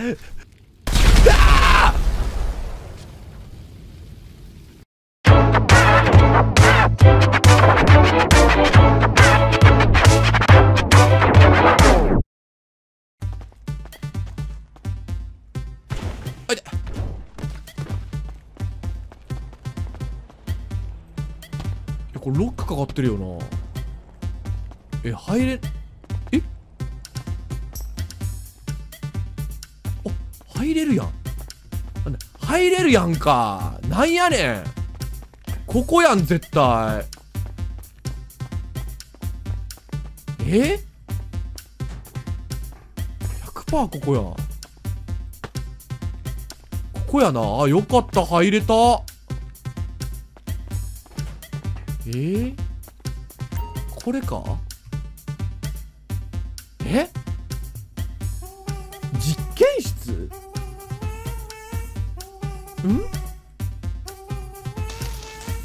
これロックかかってるよな。え、入れ、え、あ、入れるやん。入れるやんか。なんやねん。ここやん、絶対。え ?100% ここやん。ここやな。あ、よかった。入れた。これか？え？実験室？ん？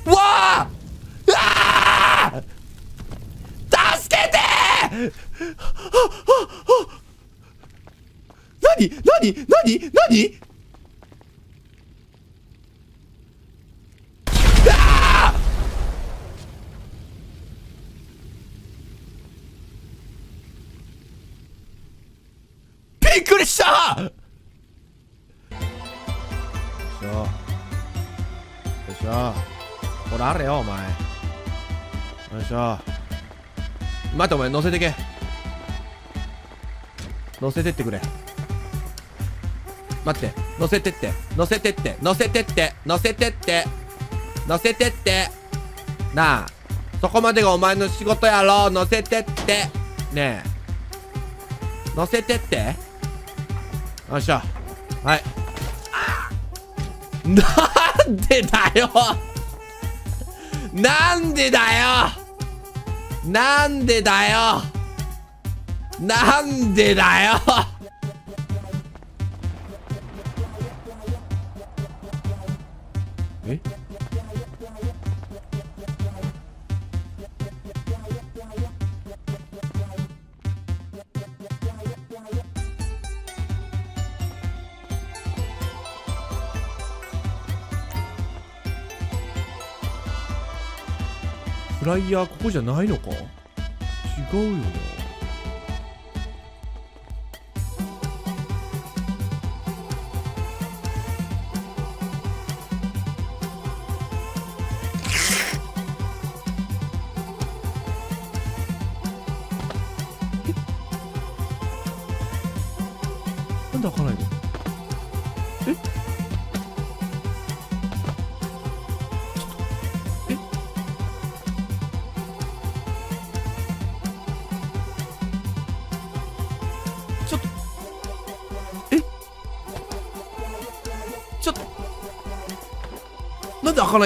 うわあ！うわあ！助けて！何？びっくりした。よいしょよいしょ、これあれよお前。よいしょ、待ってお前、乗せてけ、乗せてってくれ、待って、乗せてって、乗せてって、乗せてって、乗せてって、乗せてって、なあそこまでがお前の仕事やろ、乗せてって、ねえ乗せてって、よいしょ、はい。なんでだよなんでだよなんでだよなんでだよえ？フライヤーここじゃないのか？違うよな。なんで開かな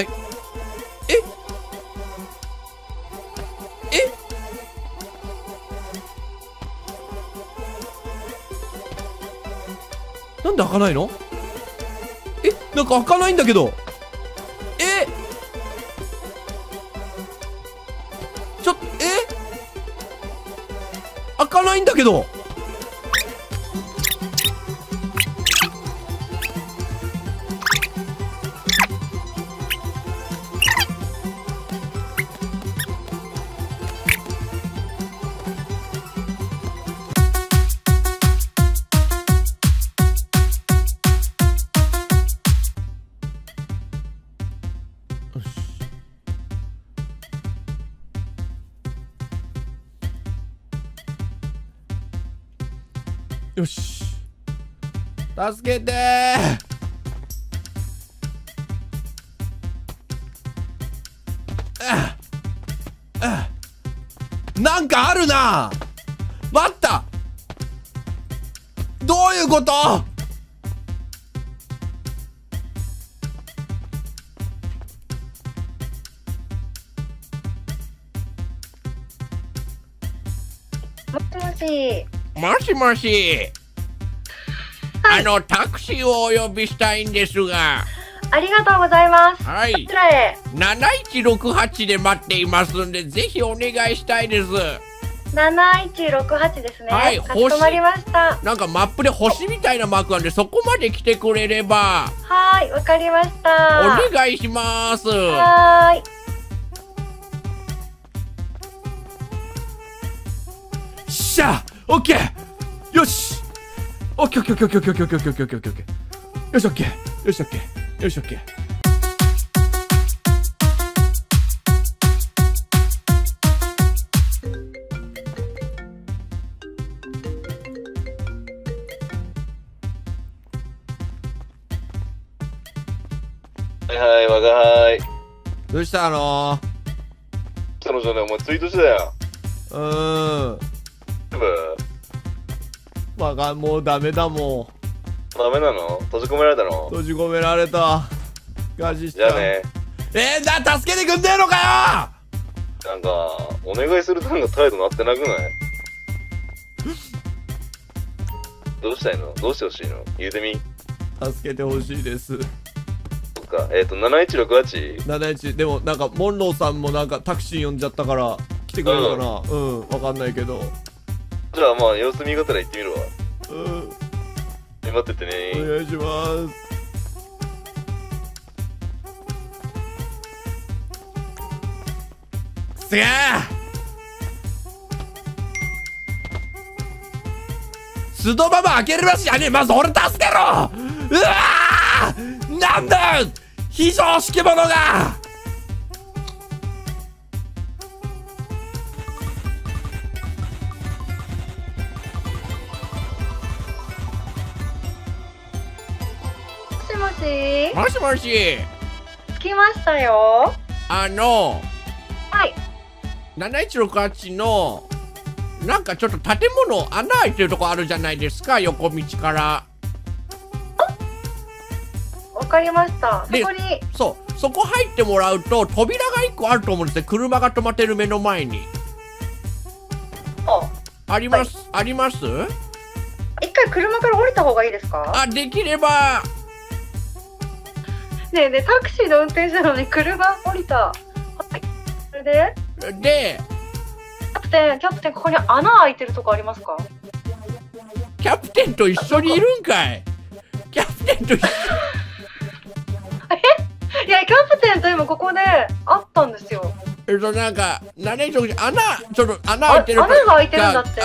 いの？え？なんで開かない？え？え？なんで開かないの？え？なんか開かないんだけど。え？ちょっと、え？開かないんだけど。よし、助けてー。ああ、なんかあるな。待った、どういうこと？もしもしもし、はい、タクシーをお呼びしたいんですが。ありがとうございます。はい。こちらへ。7168で待っていますんで、ぜひお願いしたいです。7168ですね。はい、かしこまりました。なんかマップで星みたいなマークなんで、そこまで来てくれれば。はい、わかりました。お願いします。はーい。じゃあ、オッケー。よし。オッケー、オッケー、オッケー、オッケー、オッケー、オッケー、オッケー、オッケー、オッケー。よし、オッケー。よし、オッケー。よし、オッケー。はいはい、わがはい。どうしたの？彼女ね、お前ツイートしたよ。わがもうダメだもん。ダメなの？閉じ込められたの？閉じ込められた。ガチした。じゃあね。助けてくんねえのかよ！なんか、お願いするなんか態度なってなくない？どうしたいの？どうしてほしいの？言うてみ。助けてほしいです。7168でもなんかモンローさんもなんかタクシー呼んじゃったから来てくれるかな。うん、わかんないけど。じゃあまあ様子見がてら行ってみるわ。うん、待っててね。お願いします。すげえ。須戸ママ開けるらしい。あね、まず俺助けろ。うわー、なんだよ非常識者が。もしもし。もしもし。着きましたよ。はい。7168のなんかちょっと建物穴開いてるとこあるじゃないですか、横道から。わかりました。そこに。そう、そこ入ってもらうと扉が1個あると思うんですよ。車が止まってる目の前に。あります、はい、あります。一回車から降りた方がいいですか？あ、できれば。ねえねえ、タクシーの運転手なのに車降りた。はい、それでキャプテン、ここに穴開いてるとこありますか？キャプテンと一緒にいるんかい。キャプテンと一緒え、いや、キャプテンと今ここで会ったんですよ。なんかちょっと穴開いてる。穴が開いてるんだって。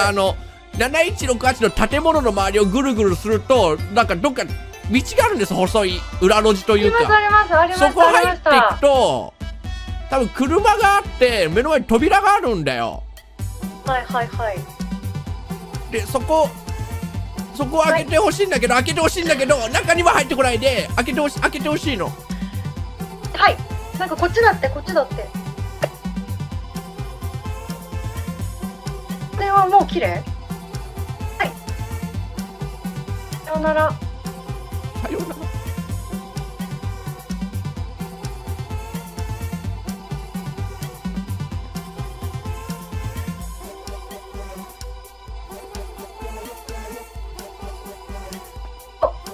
7168の建物の周りをぐるぐるすると、なんかどっか道があるんです。細い裏路地というか、そこ入っていくと多分車があって目の前に扉があるんだよ。はいはいはい。でそこ開けてほしいんだけど、中には入ってこないで開けてほしいの。はい、なんかこっちだってこれはもう綺麗。はい、さよなら。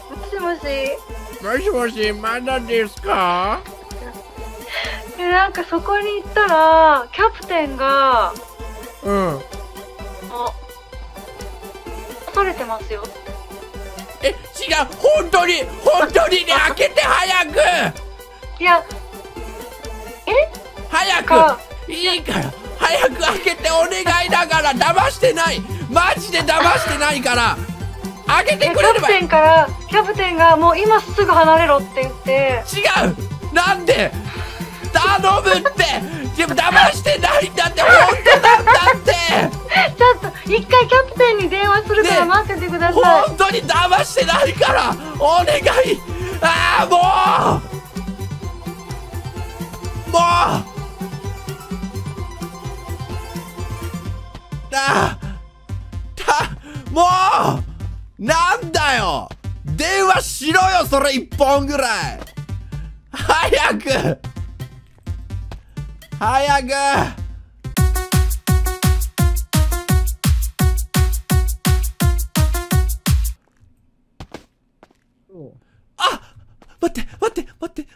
もしもし、まだですか？なんかそこに行ったらキャプテンが恐れてますよ。違う、本当にね、開けて早く。いや、早くいいから早く開けてお願いだから。騙してない、マジで騙してないから開けてくれれば。キャプテンがもう今すぐ離れろって言って。違う、なんで頼むってでも騙してないんだって、本当なんだってちょっと一回キャプテンに電話するから待っててください。本当に騙してないからお願い。もうなんだよ、電話しろよそれ1本ぐらい。早く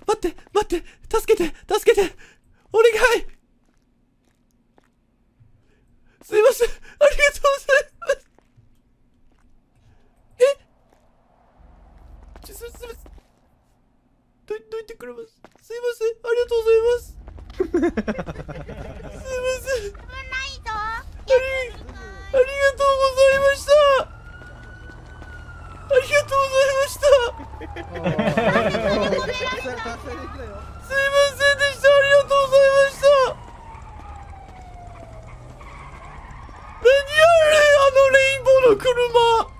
待って、助けてお願い。すいません。の車。